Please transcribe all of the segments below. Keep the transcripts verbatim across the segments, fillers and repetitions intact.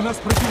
У нас противник.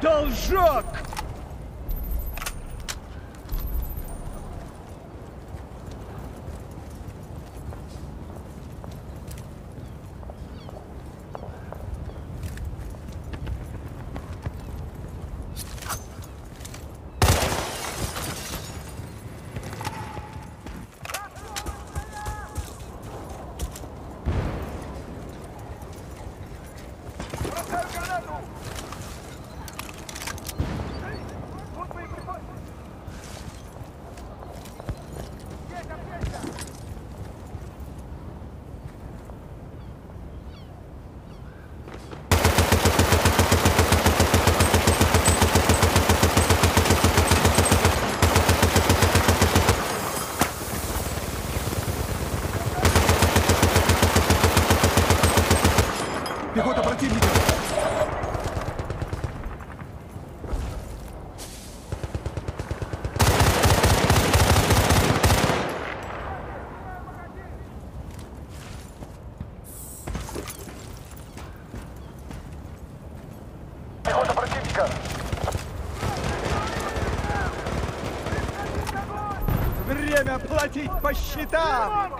Должок! Пехота противника! Пехота противника! Время платить по счетам!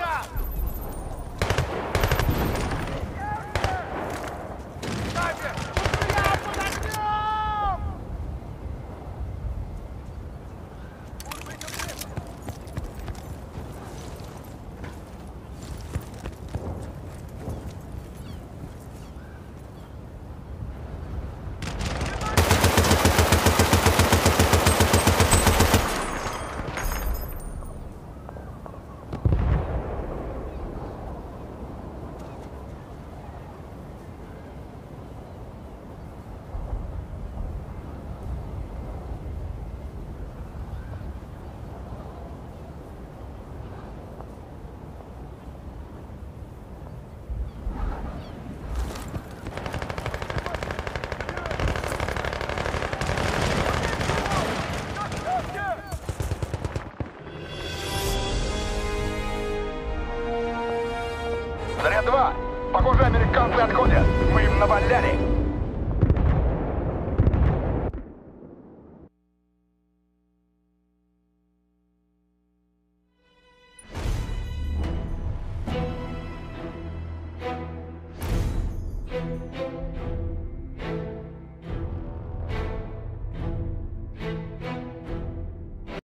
Заряд два. Похоже, американцы отходят. Мы им наваляли.